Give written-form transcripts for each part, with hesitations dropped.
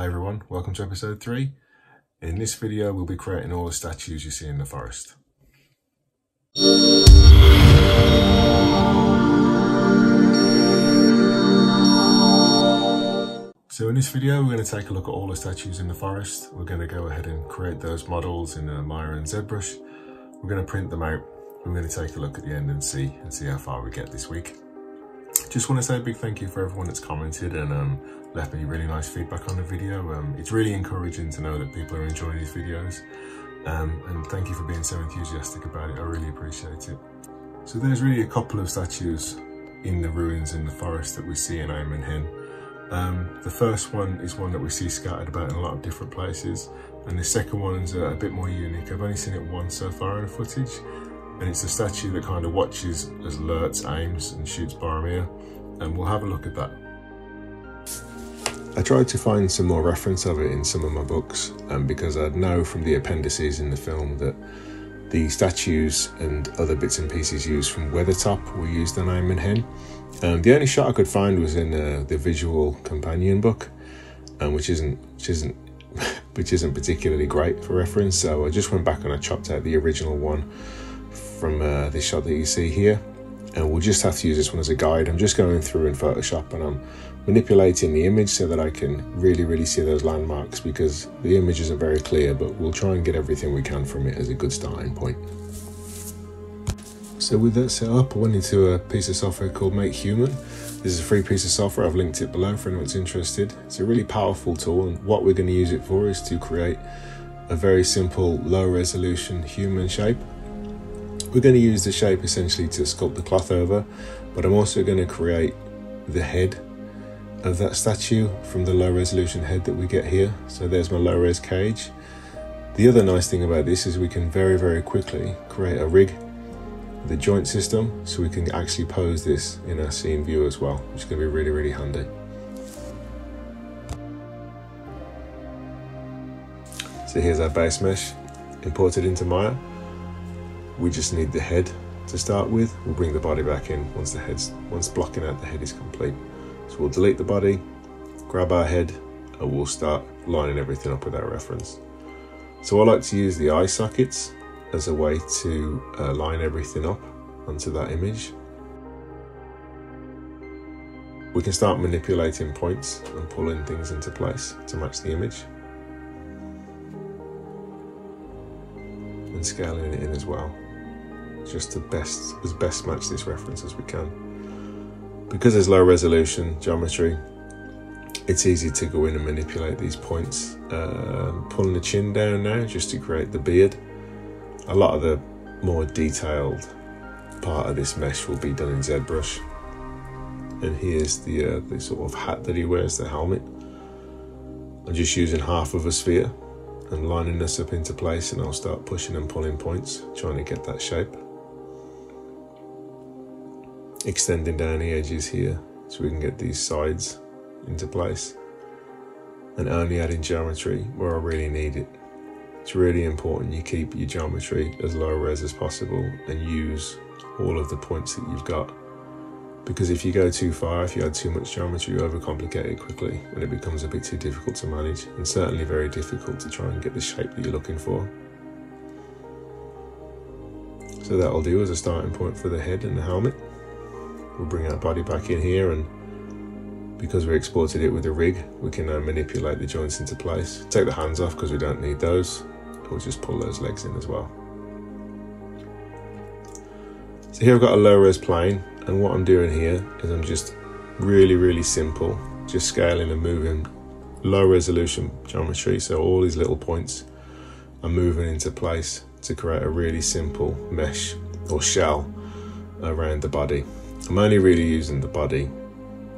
Hi everyone, welcome to episode 3. In this video we'll be creating all the statues you see in the forest. So in this video we're going to take a look at all the statues in the forest. We're going to go ahead and create those models in Maya and ZBrush. We're going to print them out. We're going to take a look at the end and see how far we get this week. Just want to say a big thank you for everyone that's commented and left me really nice feedback on the video. It's really encouraging to know that people are enjoying these videos. And thank you for being so enthusiastic about it. I really appreciate it. So there's really a couple of statues in the ruins in the forest that we see in Amon Hen. The first one is one that we see scattered about in a lot of different places. And the second one's a bit more unique. I've only seen it once so far in the footage. And it's a statue that kind of watches as Lurtz aims and shoots Boromir, and we'll have a look at that. I tried to find some more reference of it in some of my books, because I know from the appendices in the film that the statues and other bits and pieces used from Weathertop were used on Amon Hen. The only shot I could find was in the visual companion book, which isn't particularly great for reference. So I just went back and I chopped out the original one from this shot that you see here, and we'll just have to use this one as a guide. I'm just going through in Photoshop and I'm manipulating the image so that I can really see those landmarks, because the image isn't very clear, but we'll try and get everything we can from it as a good starting point. So with that set up, I went into a piece of software called MakeHuman. This is a free piece of software. I've linked it below for anyone that's interested. It's a really powerful tool, and what we're going to use it for is to create a very simple low resolution human shape. We're going to use the shape essentially to sculpt the cloth over, but I'm also going to create the head of that statue from the low resolution head that we get here. So there's my low res cage. The other nice thing about this is we can very quickly create a rig, the joint system, so we can actually pose this in our scene view as well, which is going to be really handy. So here's our base mesh imported into Maya. We just need the head to start with. We'll bring the body back in once blocking out the head is complete. So we'll delete the body, grab our head, and we'll start lining everything up with that reference. So I like to use the eye sockets as a way to line everything up onto that image. We can start manipulating points and pulling things into place to match the image, and scaling it in as well, just to best match this reference as we can. Because there's low resolution geometry, it's easy to go in and manipulate these points. Pulling the chin down now just to create the beard. A lot of the more detailed part of this mesh will be done in ZBrush. And here's the sort of hat that he wears, the helmet. I'm just using half of a sphere and lining this up into place, and I'll start pushing and pulling points, trying to get that shape. Extending down the edges here so we can get these sides into place, and only adding geometry where I really need it. It's really important you keep your geometry as low res as possible and use all of the points that you've got, because if you go too far, if you add too much geometry, you overcomplicate it quickly and it becomes a bit too difficult to manage, and certainly very difficult to try and get the shape that you're looking for. So that'll do as a starting point for the head and the helmet. We'll bring our body back in here, and because we exported it with a rig, we can now manipulate the joints into place. Take the hands off because we don't need those. We'll just pull those legs in as well. So here I've got a low res plane, and what I'm doing here is I'm just really simple, just scaling and moving low resolution geometry. So all these little points are moving into place to create a really simple mesh or shell around the body. I'm only really using the body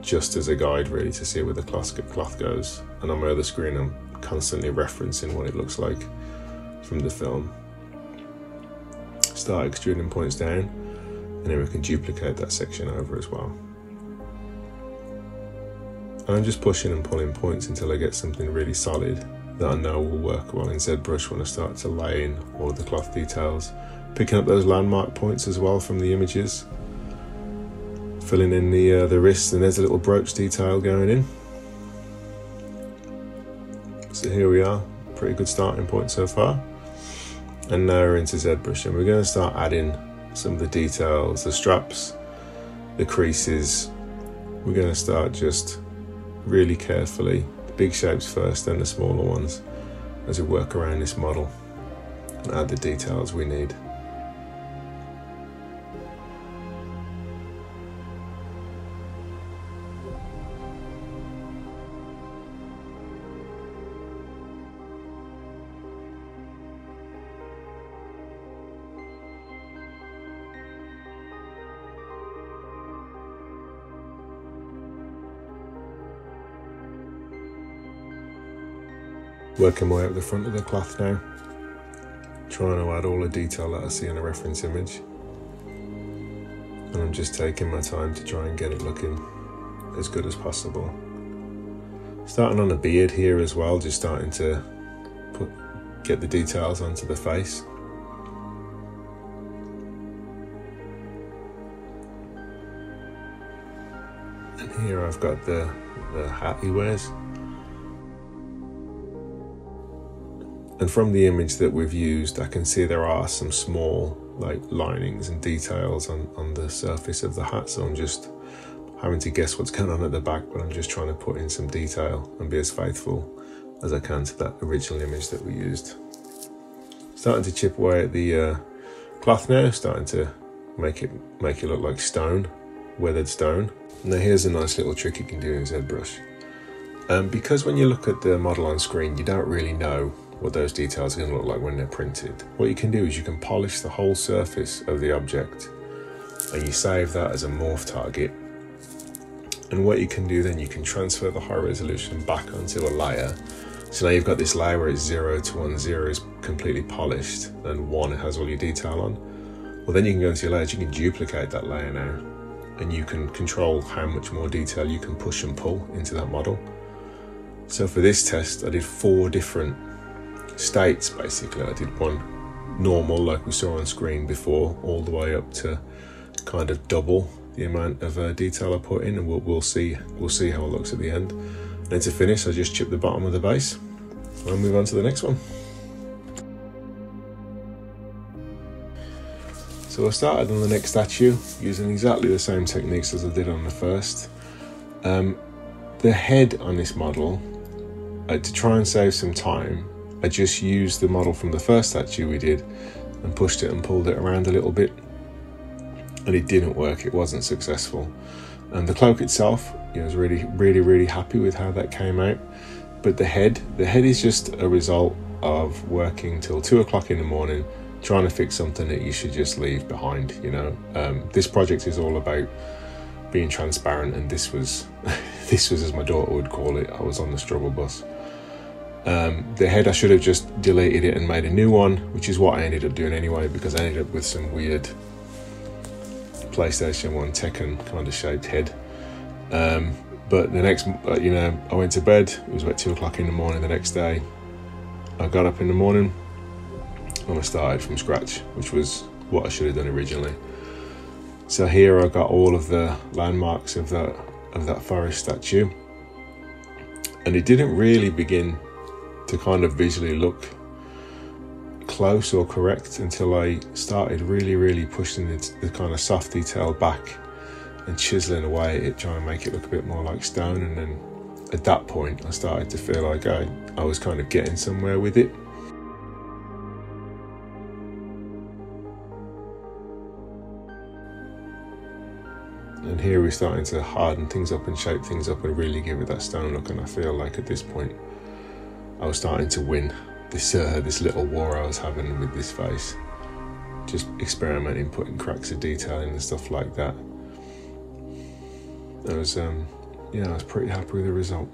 just as a guide really to see where the cloth goes, and on my other screen I'm constantly referencing what it looks like from the film. Start extruding points down, and then we can duplicate that section over as well. And I'm just pushing and pulling points until I get something really solid that I know will work well in ZBrush when I start to lay in all the cloth details. Picking up those landmark points as well from the images. Filling in the wrists, and there's a little brooch detail going in. So here we are, pretty good starting point so far. And now we're into ZBrush and we're going to start adding some of the details, the straps, the creases. We're going to start just really carefully, the big shapes first, then the smaller ones, as we work around this model and add the details we need. Working my way up the front of the cloth now, trying to add all the detail that I see in a reference image, and I'm just taking my time to try and get it looking as good as possible. Starting on a beard here as well, just starting to get the details onto the face. And here I've got the hat he wears. And from the image that we've used, I can see there are some small linings and details on the surface of the hat. So I'm just having to guess what's going on at the back, but I'm just trying to put in some detail and be as faithful as I can to that original image that we used. Starting to chip away at the cloth now, starting to make it look like stone, weathered stone. Now here's a nice little trick you can do in ZBrush. Because when you look at the model on screen, you don't really know what those details are going to look like when they're printed. What you can do is you can polish the whole surface of the object and you save that as a morph target. And what you can do then, you can transfer the high resolution back onto a layer. So now you've got this layer where it's 0 to 1, 0 is completely polished and 1 has all your detail on. Well, then you can go into your layers, you can duplicate that layer now and you can control how much more detail you can push and pull into that model. So for this test, I did 4 different states basically. I did one normal like we saw on screen before, all the way up to kind of double the amount of detail I put in, and we'll see how it looks at the end. And then to finish, I just chip the bottom of the base and move on to the next one. So I started on the next statue using exactly the same techniques as I did on the first. The head on this model, to try and save some time, I just used the model from the first statue we did and pushed it and pulled it around a little bit, and it didn't work, it wasn't successful. And the cloak itself, I was really happy with how that came out, but the head is just a result of working till 2 o'clock in the morning trying to fix something that you should just leave behind, you know. This project is all about being transparent, and this was this was, as my daughter would call it, I was on the struggle bus. The head, I should have just deleted it and made a new one, which is what I ended up doing anyway, because I ended up with some weird PlayStation 1 Tekken kind of shaped head. But the next, I went to bed, it was about 2 o'clock in the morning the next day. I got up in the morning and I started from scratch, which was what I should have done originally. So here I got all of the landmarks of that forest statue, and it didn't really begin to kind of visually look close or correct until I started really pushing the kind of soft detail back and chiseling away at it, trying to make it look a bit more like stone. And then at that point I started to feel like I was kind of getting somewhere with it. And here we're starting to harden things up and shape things up and really give it that stone look, and I feel like at this point I was starting to win this little war I was having with this face. Just experimenting, putting cracks of detail in and stuff like that. I was, yeah, I was pretty happy with the result.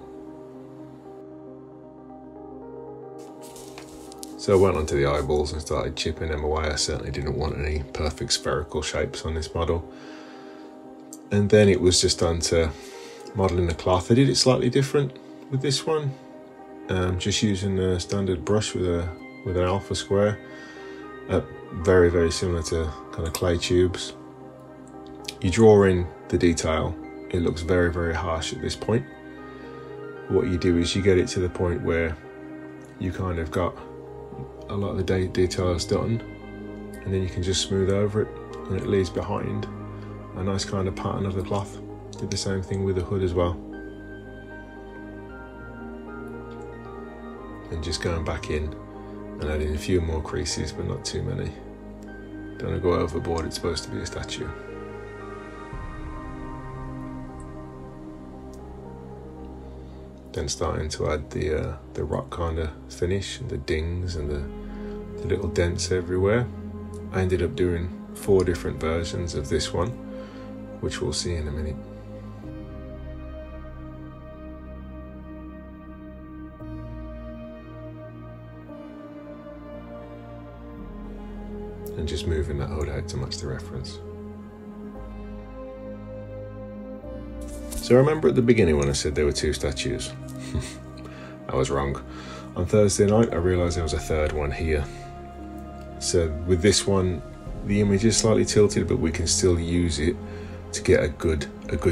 So I went onto the eyeballs and started chipping them away. I certainly didn't want any perfect spherical shapes on this model. And then it was just down to modeling the cloth. I did it slightly different with this one. Just using a standard brush with an alpha square, very similar to kind of clay tubes. You draw in the detail, it looks very harsh at this point. What you do is you get it to the point where you kind of got a lot of the details done, and then you can just smooth over it, and it leaves behind a nice kind of pattern of the cloth. Did the same thing with the hood as well. And just going back in and adding a few more creases, but not too many. Don't want to go overboard, it's supposed to be a statue. Then starting to add the rock kind of finish, and the dings and the little dents everywhere. I ended up doing 4 different versions of this one, which we'll see in a minute. And just moving that hood out to match the reference. So remember at the beginning when I said there were 2 statues? I was wrong. On Thursday night I realised there was a 3rd one here. So with this one the image is slightly tilted, but we can still use it to get a good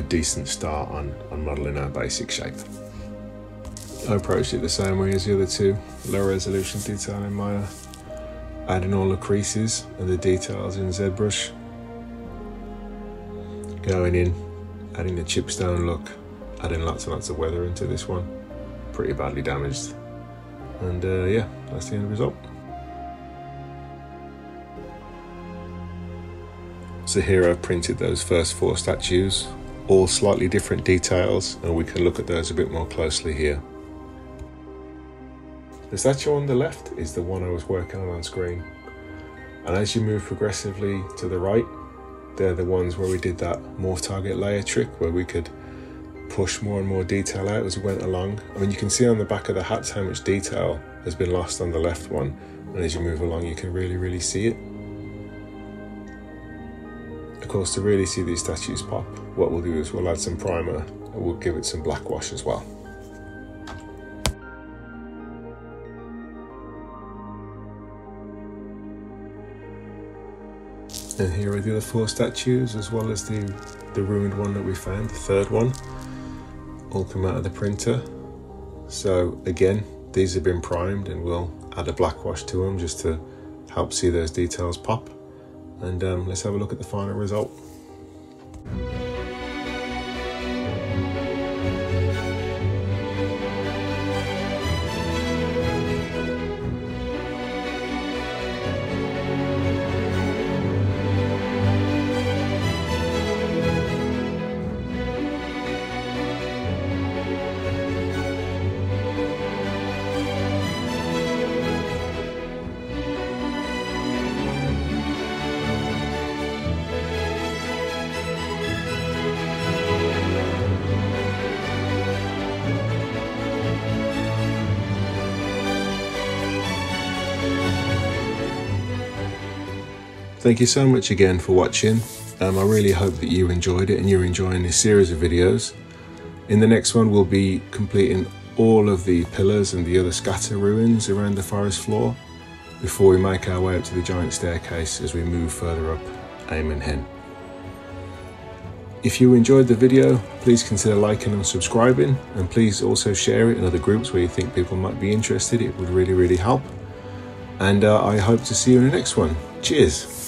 decent start on modelling our basic shape. I approached it the same way as the other 2, low resolution detail in Maya, adding all the creases and the details in ZBrush, going in, adding the chipstone look, adding lots and lots of weather into this one, pretty badly damaged, and yeah, that's the end result. So here I've printed those first 4 statues, all slightly different details, and we can look at those a bit more closely here. The statue on the left is the one I was working on screen, and as you move progressively to the right, they're the ones where we did that morph target layer trick where we could push more and more detail out as we went along. I mean, you can see on the back of the hats how much detail has been lost on the left one, and as you move along you can really see it. Of course, to really see these statues pop, what we'll do is we'll add some primer and we'll give it some black wash as well. And here are the other 4 statues, as well as the ruined one that we found, the 3rd one, all come out of the printer. So again, these have been primed and we'll add a black wash to them just to help see those details pop. And let's have a look at the final result. Thank you so much again for watching. I really hope that you enjoyed it and you're enjoying this series of videos. In the next one we'll be completing all of the pillars and the other scatter ruins around the forest floor before we make our way up to the giant staircase as we move further up Amon Hen. If you enjoyed the video, please consider liking and subscribing, and please also share it in other groups where you think people might be interested. It would really help. And I hope to see you in the next one. Cheers!